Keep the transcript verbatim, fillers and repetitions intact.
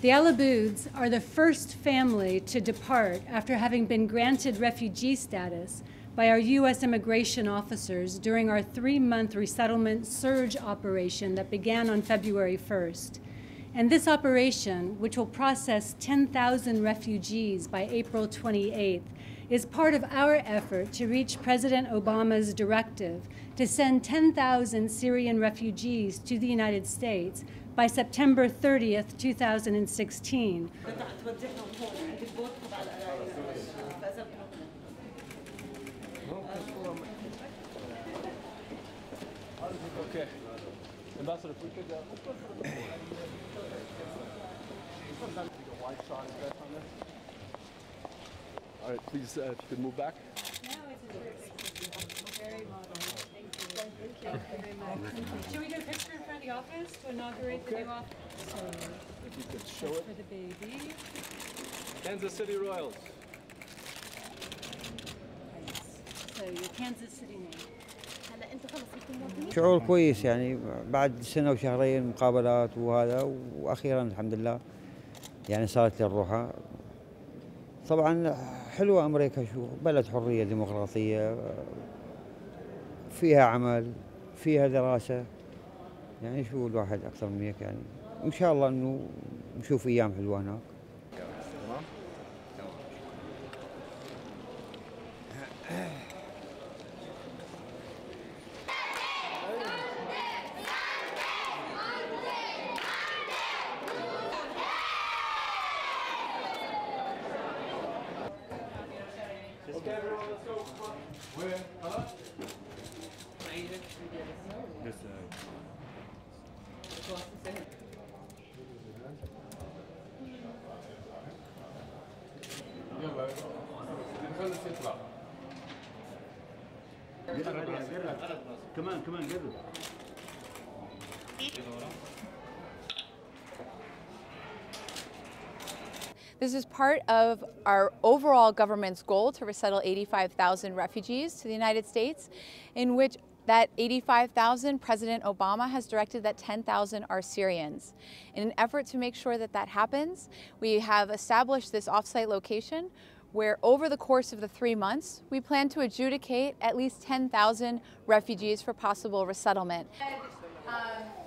The al-Abbouds are the first family to depart after having been granted refugee status by our U S immigration officers during our three-month resettlement surge operation that began on February first. And this operation, which will process ten thousand refugees by April twenty-eighth, is part of our effort to reach President Obama's directive to send ten thousand Syrian refugees to the United States by September thirtieth, two thousand sixteen. Okay. Ambassador, if we could uh, a wide shot is best on this. All right, please, uh, if you could move back. No, it's very modern. Thank you. Thank you very much. Should we get a picture in front of the office to inaugurate okay. the new office? So, if you could show it. For the baby. Kansas City Royals. Nice. So, your Kansas City name. شعور كويس يعني بعد سنة وشهرين مقابلات وهذا وأخيرا الحمد لله يعني صارت لي الروحة طبعا حلوة أمريكا شو بلد حرية ديمقراطية فيها عمل فيها دراسة يعني شو الواحد أكثر من هيك يعني إن شاء الله إنه نشوف أيام حلوة هناك. Okay, everyone, let's go. Where? Hello? This side. Come on, come on, get it. This is part of our overall government's goal to resettle eighty-five thousand refugees to the United States, in which that eighty-five thousand, President Obama has directed that ten thousand are Syrians. In an effort to make sure that that happens, we have established this off-site location where over the course of the three months, we plan to adjudicate at least ten thousand refugees for possible resettlement. Um,